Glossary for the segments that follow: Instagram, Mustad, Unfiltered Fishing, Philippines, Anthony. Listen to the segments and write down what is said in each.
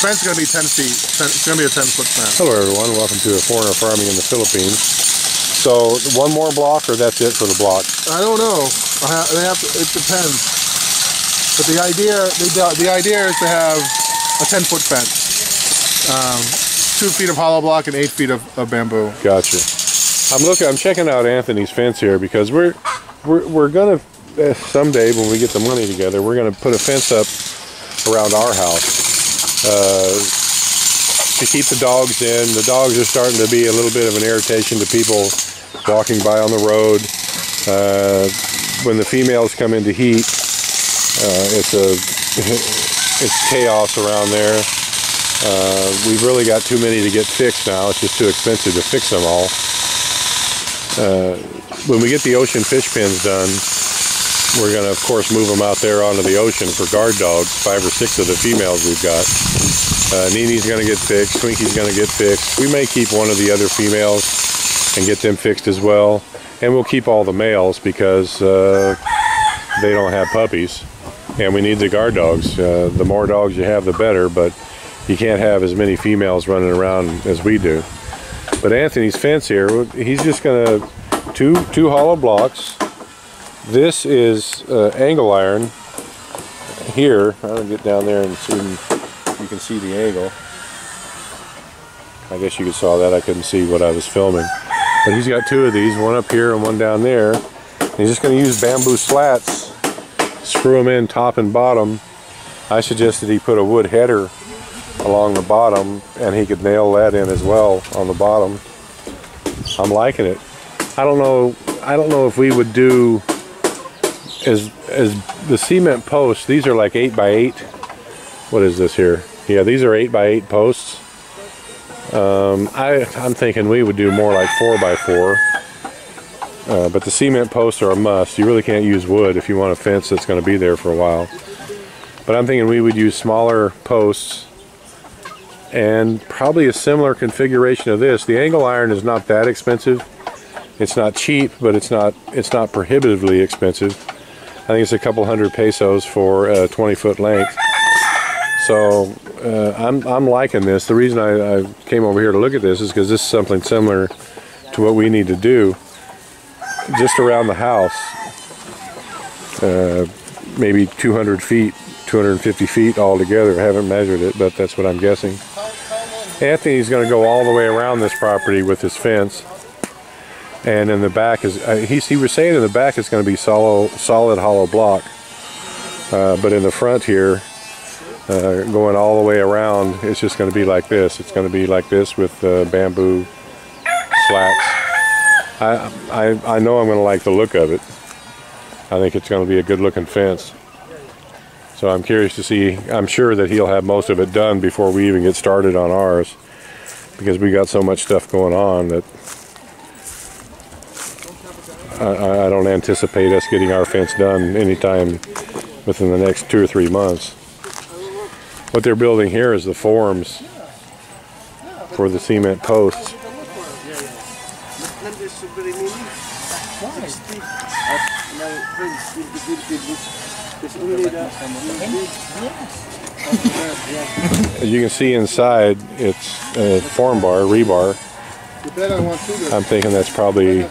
fence is going to be 10 feet. It's going to be a 10-foot fence. Hello, everyone. Welcome to Foreigner Farming in the Philippines. So, one more block, or that's it for the block? I don't know. It depends. But the idea is to have a 10-foot fence, 2 feet of hollow block and 8 feet of bamboo. Gotcha. I'm checking out Anthony's fence here because we're going to. Someday when we get the money together, we're going to put a fence up around our house to keep the dogs in. The dogs are starting to be a little bit of an irritation to people walking by on the road. When the females come into heat, it's chaos around there. We've really got too many to get fixed now. It's just too expensive to fix them all. When we get the ocean fish pens done, we're going to, of course, move them out there onto the ocean for guard dogs, 5 or 6 of the females we've got. Nini's going to get fixed. Twinky's going to get fixed. We may keep one of the other females and get them fixed as well. And we'll keep all the males because they don't have puppies. And we need the guard dogs. The more dogs you have, the better. But you can't have as many females running around as we do. But Anthony's fence here, he's just going to... Two hollow blocks. This is angle iron here. I'm going to get down there and see, you can see the angle. I guess you saw that. I couldn't see what I was filming. But he's got two of these, one up here and one down there. And he's just going to use bamboo slats, screw them in top and bottom. I suggested he put a wood header along the bottom and he could nail that in as well on the bottom. I'm liking it. I don't know if we would do as the cement posts. These are like 8 by 8. What is this here? Yeah, these are 8 by 8 posts. I'm thinking we would do more like 4 by 4. But the cement posts are a must. You really can't use wood if you want a fence that's going to be there for a while. But I'm thinking we would use smaller posts and probably a similar configuration of this. The angle iron is not that expensive. It's not cheap, but it's not prohibitively expensive. I think it's a couple hundred pesos for a 20-foot length. So I'm liking this. The reason I came over here to look at this is because this is something similar to what we need to do just around the house. Maybe 200 feet, 250 feet altogether. I haven't measured it, but that's what I'm guessing. Anthony's going to go all the way around this property with his fence. And in the back is he was saying in the back it's going to be solid hollow block, but in the front here, going all the way around, it's just going to be like this. It's going to be like this with bamboo slats. I know I'm going to like the look of it. I think it's going to be a good looking fence. So I'm curious to see. I'm sure that he'll have most of it done before we even get started on ours, because we got so much stuff going on that. I don't anticipate us getting our fence done anytime within the next 2 or 3 months. What they're building here is the forms for the cement posts. As you can see inside, it's a form bar, rebar. I'm thinking that's probably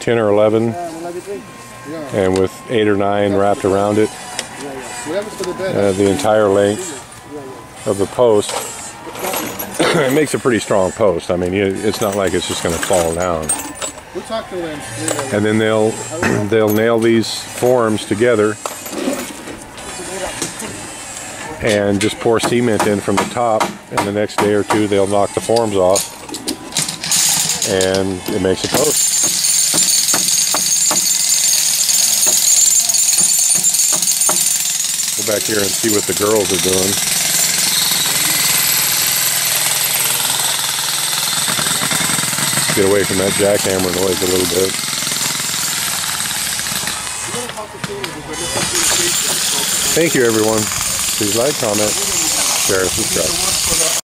10 or 11, and with 8 or 9 wrapped around it, the entire length of the post. It makes a pretty strong post. I mean, it's not like it's just going to fall down. And then they'll nail these forms together and just pour cement in from the top, and the next day or two they'll knock the forms off. And it makes a post. Go back here and see what the girls are doing. Get away from that jackhammer noise a little bit. Thank you, everyone. Please like, comment, share, and subscribe.